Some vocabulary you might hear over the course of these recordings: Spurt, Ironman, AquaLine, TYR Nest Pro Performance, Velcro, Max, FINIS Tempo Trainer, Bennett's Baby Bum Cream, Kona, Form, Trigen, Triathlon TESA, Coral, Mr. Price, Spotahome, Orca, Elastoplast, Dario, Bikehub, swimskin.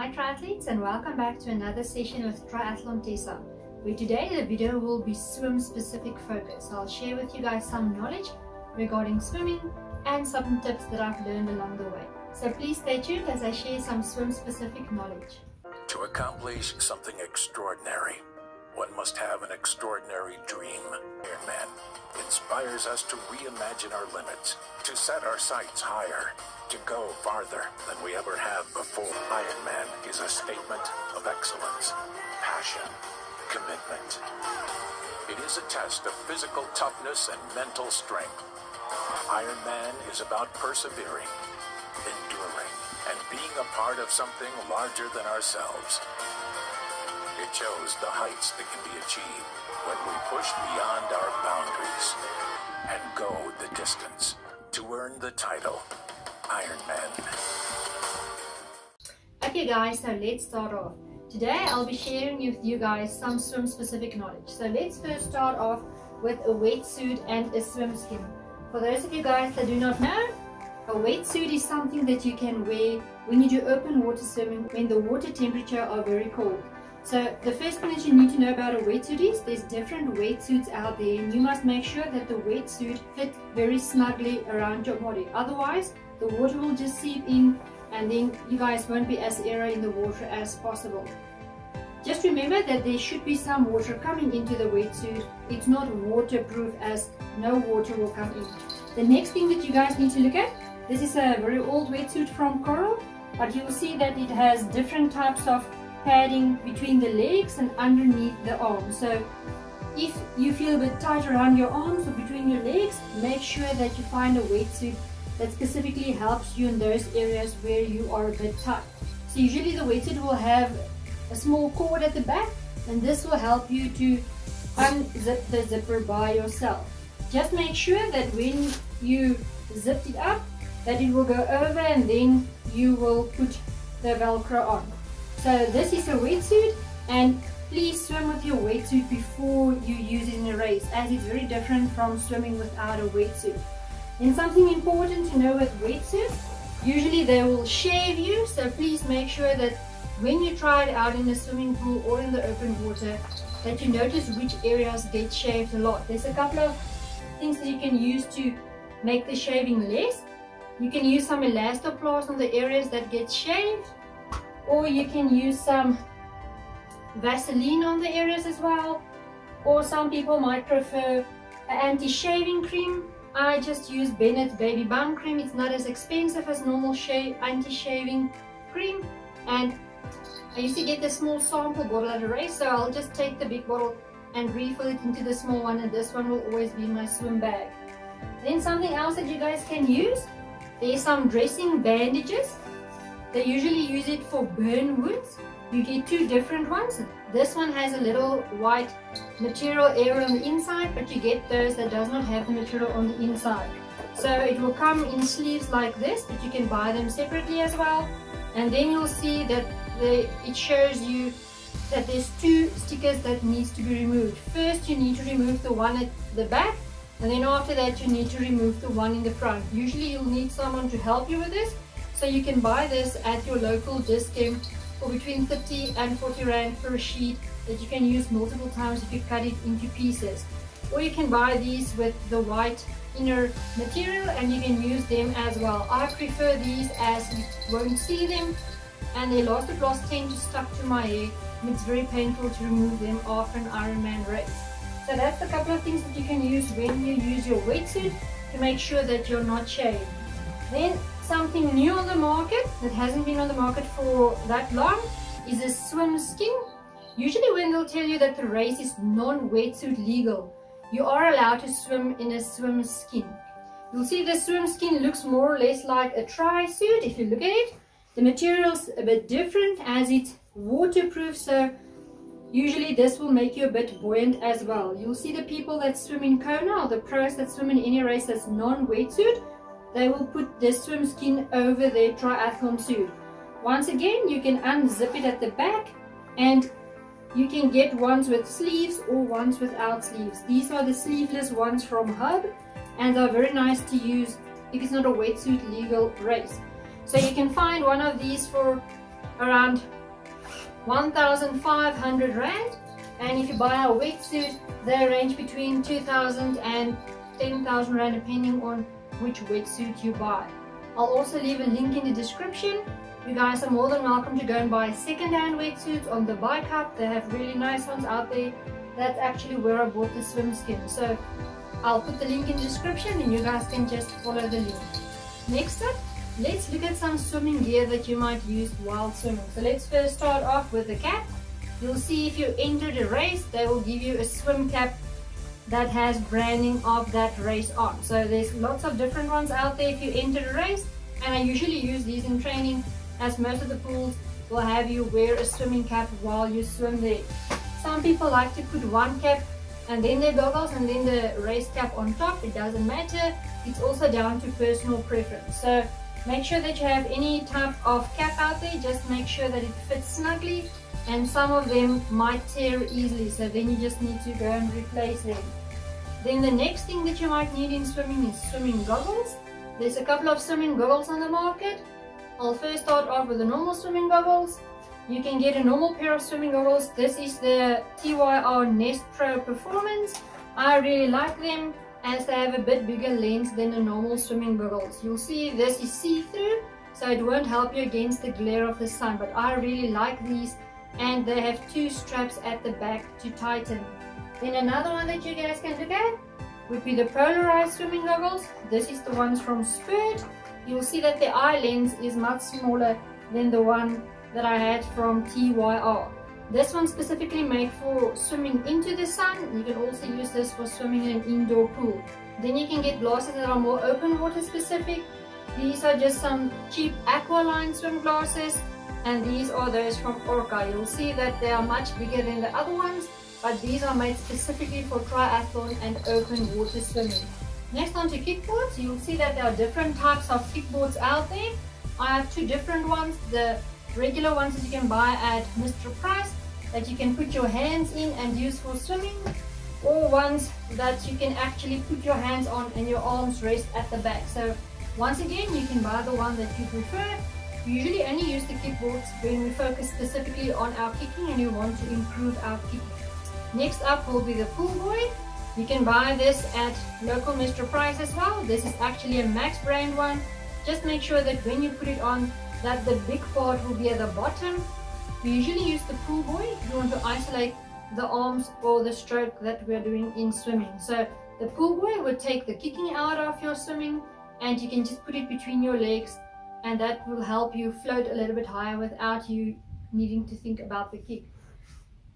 Hi triathletes, and welcome back to another session with Triathlon TESA, where today the video will be swim specific focus. I'll share with you guys some knowledge regarding swimming and some tips that I've learned along the way. So please stay tuned as I share some swim specific knowledge. To accomplish something extraordinary, one must have an extraordinary dream. Ironman inspires us to reimagine our limits, to set our sights higher, to go farther than we ever have before. Ironman is a statement of excellence, passion, commitment. It is a test of physical toughness and mental strength. Ironman is about persevering, enduring, and being a part of something larger than ourselves. It shows the heights that can be achieved when we push beyond our boundaries and go the distance to earn the title Ironman. Okay guys, so let's start off. Today I'll be sharing with you guys some swim specific knowledge. So let's first start off with a wetsuit and a swim skin. For those of you guys that do not know, a wetsuit is something that you can wear when you do open water swimming when the water temperature are very cold. So the first thing that you need to know about a wetsuit is there's different wetsuits out there, and you must make sure that the wetsuit fits very snugly around your body. Otherwise, the water will just seep in and then you guys won't be as aero in the water as possible. Just remember that there should be some water coming into the wetsuit. It's not waterproof, as no water will come in. The next thing that you guys need to look at, this is a very old wetsuit from Coral, but you will see that it has different types of padding between the legs and underneath the arms. So if you feel a bit tight around your arms or between your legs, make sure that you find a wetsuit that specifically helps you in those areas where you are a bit tight. So usually the wetsuit will have a small cord at the back, and this will help you to unzip the zipper by yourself. Just make sure that when you zip it up, that it will go over and then you will put the Velcro on. So this is a wetsuit, and please swim with your wetsuit before you use it in a race, as it's very different from swimming without a wetsuit. And something important to know with wetsuits, usually they will shave you, so please make sure that when you try it out in a swimming pool or in the open water, that you notice which areas get shaved a lot. There's a couple of things that you can use to make the shaving less. You can use some elastoplast on the areas that get shaved, or you can use some Vaseline on the areas as well, or some people might prefer anti-shaving cream. I just use Bennett's Baby Bum Cream. It's not as expensive as normal anti-shaving cream, and I used to get the small sample bottle at a race, so I'll just take the big bottle and refill it into the small one, and this one will always be in my swim bag. Then something else that you guys can use, there's some dressing bandages. They usually use it for burn wounds. You get two different ones. This one has a little white material area on the inside, but you get those that does not have the material on the inside. So it will come in sleeves like this, but you can buy them separately as well. And then you'll see that it shows you that there's two stickers that needs to be removed. First you need to remove the one at the back, and then after that you need to remove the one in the front. Usually you'll need someone to help you with this. So you can buy this at your local discount for between 50 and 40 rand per sheet that you can use multiple times if you cut it into pieces. Or you can buy these with the white inner material and you can use them as well. I prefer these as you won't see them, and the elastoplast tend to stuck to my hair, and it's very painful to remove them after an Ironman race. So that's a couple of things that you can use when you use your wetsuit to make sure that you're not shaved. Then something new on the market that hasn't been on the market for that long is a swim skin. Usually when they'll tell you that the race is non-wetsuit legal, you are allowed to swim in a swim skin. You'll see the swim skin looks more or less like a tri-suit if you look at it. The material's a bit different as it's waterproof, so usually this will make you a bit buoyant as well. You'll see the people that swim in Kona or the pros that swim in any race that's non-wetsuit, they will put the swim skin over their triathlon suit. Once again, you can unzip it at the back, and you can get ones with sleeves or ones without sleeves. These are the sleeveless ones from Hub, and they're very nice to use if it's not a wetsuit legal race. So you can find one of these for around 1,500 rand, and if you buy a wetsuit, they range between 2,000 and 10,000 rand depending on which wetsuit you buy. I'll also leave a link in the description. You guys are more than welcome to go and buy second-hand wetsuits on the Bikehub. They have really nice ones out there. That's actually where I bought the swim skin. So I'll put the link in the description and you guys can just follow the link. Next up, let's look at some swimming gear that you might use while swimming. So let's first start off with the cap. You'll see if you enter the race, they will give you a swim cap that has branding of that race on. So there's lots of different ones out there if you enter the race, and I usually use these in training as most of the pools will have you wear a swimming cap while you swim there. Some people like to put one cap and then their goggles and then the race cap on top. It doesn't matter. It's also down to personal preference. So make sure that you have any type of cap out there. Just make sure that it fits snugly, and some of them might tear easily, so then you just need to go and replace them. Then the next thing that you might need in swimming is swimming goggles. There's a couple of swimming goggles on the market. I'll first start off with the normal swimming goggles. You can get a normal pair of swimming goggles. This is the TYR Nest Pro Performance. I really like them as they have a bit bigger lens than the normal swimming goggles. You'll see this is see-through, so it won't help you against the glare of the sun, but I really like these, and they have two straps at the back to tighten. Then another one that you guys can look at would be the polarized swimming goggles. This is the ones from Spurt. You'll see that the eye lens is much smaller than the one that I had from TYR. This one's specifically made for swimming into the sun. You can also use this for swimming in an indoor pool. Then you can get glasses that are more open water specific. These are just some cheap AquaLine swim glasses, and these are those from Orca. You'll see that they are much bigger than the other ones, but these are made specifically for triathlon and open water swimming. Next on to kickboards. You'll see that there are different types of kickboards out there. I have two different ones. The regular ones that you can buy at Mr. Price that you can put your hands in and use for swimming, or ones that you can actually put your hands on and your arms rest at the back. So once again, you can buy the one that you prefer. We usually only use the kickboards when we focus specifically on our kicking and we want to improve our kicking. Next up will be the pool buoy. You can buy this at local Mr. Price as well. This is actually a Max brand one. Just make sure that when you put it on, that the big part will be at the bottom. We usually use the pool buoy if you want to isolate the arms or the stroke that we are doing in swimming. So the pool buoy will take the kicking out of your swimming, and you can just put it between your legs, and that will help you float a little bit higher without you needing to think about the kick.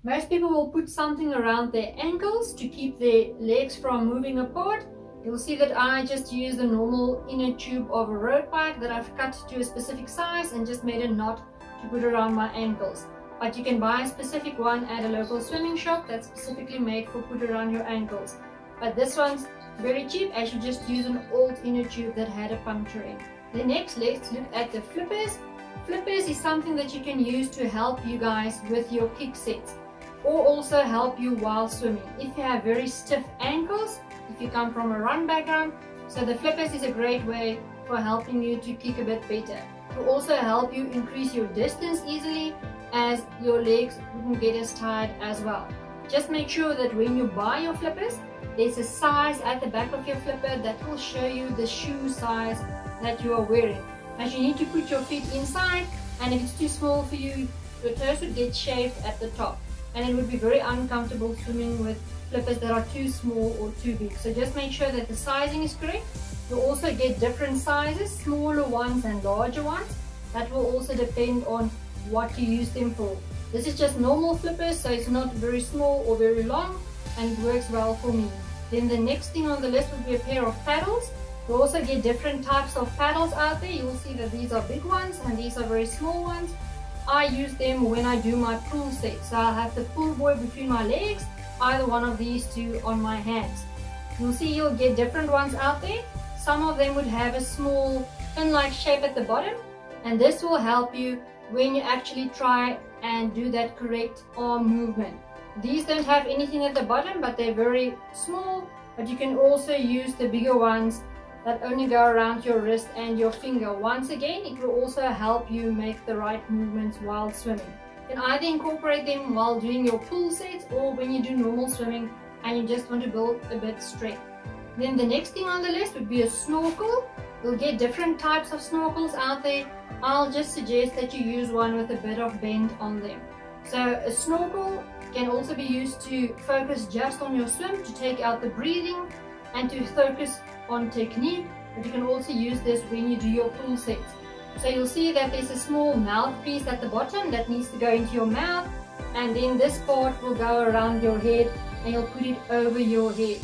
Most people will put something around their ankles to keep their legs from moving apart. You'll see that I just use the normal inner tube of a road bike that I've cut to a specific size and just made a knot to put around my ankles. But you can buy a specific one at a local swimming shop that's specifically made for put around your ankles. But this one's very cheap as you just use an old inner tube that had a puncture in. Then next, let's look at the flippers. Flippers is something that you can use to help you guys with your kick sets, or also help you while swimming. If you have very stiff ankles, if you come from a run background, so the flippers is a great way for helping you to kick a bit better. It will also help you increase your distance easily as your legs wouldn't get as tired as well. Just make sure that when you buy your flippers, there's a size at the back of your flipper that will show you the shoe size that you are wearing, as you need to put your feet inside, and if it's too small for you, your toes would get shaved at the top, and it would be very uncomfortable swimming with flippers that are too small or too big. So just make sure that the sizing is correct. You'll also get different sizes, smaller ones and larger ones. That will also depend on what you use them for. This is just normal flippers, so it's not very small or very long, and it works well for me. Then the next thing on the list would be a pair of paddles. You also get different types of paddles out there. You'll see that these are big ones and these are very small ones. I use them when I do my pool set. So I'll have the pool buoy between my legs, either one of these two on my hands. You'll see you'll get different ones out there. Some of them would have a small fin-like shape at the bottom, and this will help you when you actually try and do that correct arm movement. These don't have anything at the bottom, but they're very small, but you can also use the bigger ones that only go around your wrist and your finger. Once again, it will also help you make the right movements while swimming. You can either incorporate them while doing your pool sets or when you do normal swimming and you just want to build a bit of strength. Then the next thing on the list would be a snorkel. You'll get different types of snorkels out there. I'll just suggest that you use one with a bit of bend on them. So a snorkel can also be used to focus just on your swim, to take out the breathing and to focus on technique, but you can also use this when you do your pool sets. So you'll see that there's a small mouthpiece at the bottom that needs to go into your mouth, and then this part will go around your head and you'll put it over your head.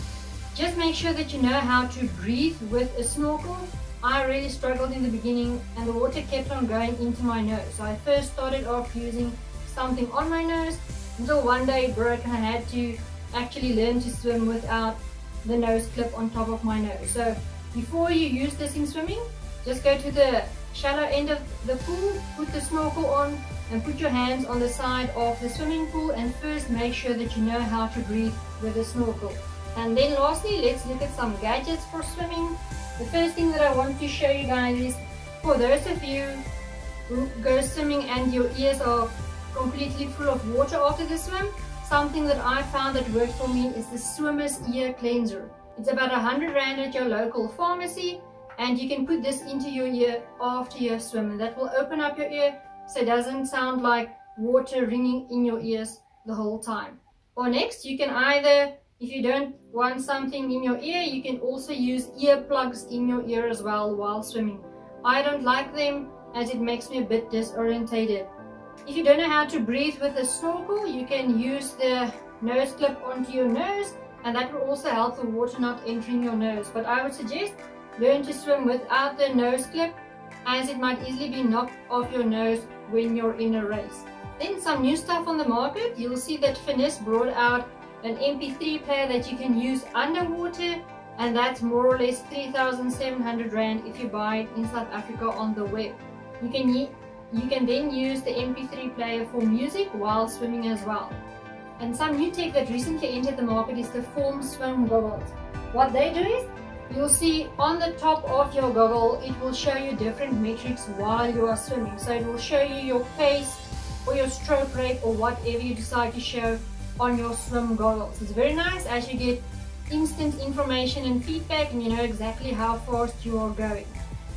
Just make sure that you know how to breathe with a snorkel. I really struggled in the beginning and the water kept on going into my nose. So I first started off using something on my nose until one day it broke and I had to actually learn to swim without the nose clip on top of my nose. So before you use this in swimming, just go to the shallow end of the pool, put the snorkel on and put your hands on the side of the swimming pool, and first make sure that you know how to breathe with the snorkel. And then lastly, let's look at some gadgets for swimming. The first thing that I want to show you guys is, for those of you who go swimming and your ears are completely full of water after the swim, something that I found that worked for me is the Swimmer's Ear Cleanser. It's about R100 at your local pharmacy, and you can put this into your ear after you swim, and that will open up your ear so it doesn't sound like water ringing in your ears the whole time. Or next, you can either, if you don't want something in your ear, you can also use earplugs in your ear as well while swimming. I don't like them as it makes me a bit disorientated. If you don't know how to breathe with a snorkel, you can use the nose clip onto your nose, and that will also help the water not entering your nose. But I would suggest learn to swim without the nose clip, as it might easily be knocked off your nose when you're in a race. Then some new stuff on the market. You'll see that FINIS brought out an MP3 player that you can use underwater, and that's more or less R3,700 if you buy it in South Africa on the web. You can then use the MP3 player for music while swimming as well. And some new tech that recently entered the market is the Form swim goggles. What they do is, you'll see on the top of your goggle, it will show you different metrics while you are swimming. So it will show you your pace or your stroke rate or whatever you decide to show on your swim goggles. It's very nice as you get instant information and feedback, and you know exactly how fast you are going.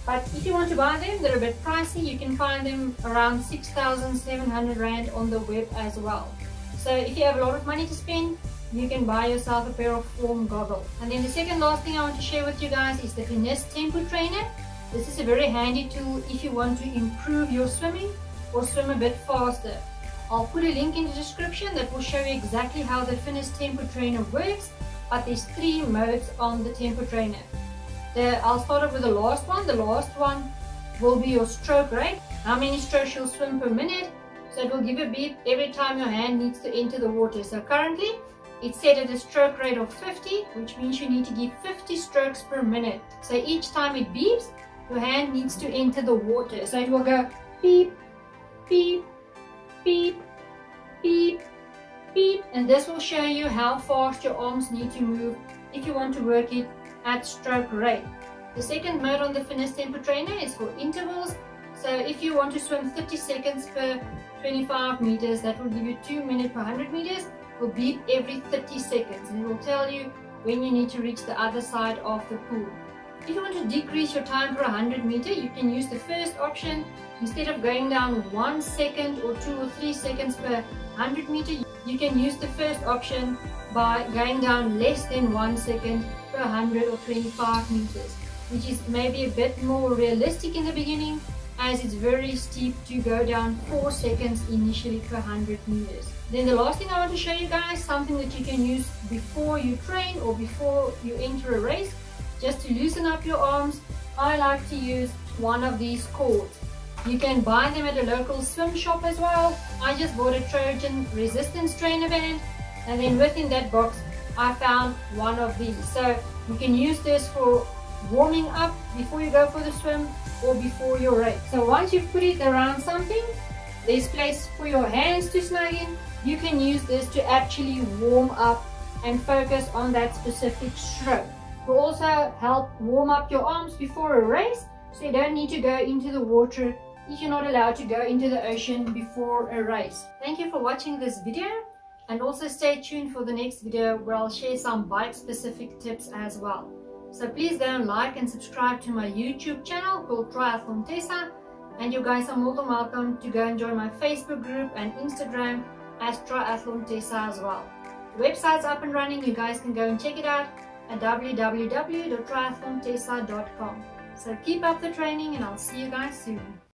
But if you want to buy them, they're a bit pricey. You can find them around R6,700 on the web as well. So if you have a lot of money to spend, you can buy yourself a pair of Form goggles. And then the second last thing I want to share with you guys is the FINIS Tempo Trainer. This is a very handy tool if you want to improve your swimming or swim a bit faster. I'll put a link in the description that will show you exactly how the FINIS Tempo Trainer works, but there's three modes on the Tempo Trainer. I'll start off with the last one. The last one will be your stroke rate, how many strokes you'll swim per minute. So it will give a beep every time your hand needs to enter the water. So currently, it's set at a stroke rate of 50, which means you need to give 50 strokes per minute. So each time it beeps, your hand needs to enter the water. So it will go beep, beep, beep, beep, beep. And this will show you how fast your arms need to move if you want to work it at stroke rate. The second mode on the FINIS Tempo Trainer is for intervals. So if you want to swim 30 seconds per 25 meters, that will give you 2 minutes per 100 meters. Will beep every 30 seconds and it will tell you when you need to reach the other side of the pool. If you want to decrease your time per 100 meter, you can use the first option. Instead of going down 1 second or 2 or 3 seconds per 100 meter, you can use the first option by going down less than 1 second per 100 or 25 meters, which is maybe a bit more realistic in the beginning, as it's very steep to go down 4 seconds initially per 100 meters. Then the last thing I want to show you guys, something that you can use before you train or before you enter a race, just to loosen up your arms. I like to use one of these cords. You can buy them at a local swim shop as well. I just bought a Trigen resistance trainer band, and then within that box I found one of these. So you can use this for warming up before you go for the swim or before your race. So once you've put it around something, there's place for your hands to snug in. You can use this to actually warm up and focus on that specific stroke. will also help warm up your arms before a race, so you don't need to go into the water if you're not allowed to go into the ocean before a race. Thank you for watching this video, and also stay tuned for the next video where I'll share some bike specific tips as well. So please go and like and subscribe to my YouTube channel called Triathlon TESA, and you guys are more than welcome to go and join my Facebook group and Instagram as Triathlon TESA as well. The website's up and running, you guys can go and check it out at www.triathlontesa.com. So keep up the training, and I'll see you guys soon.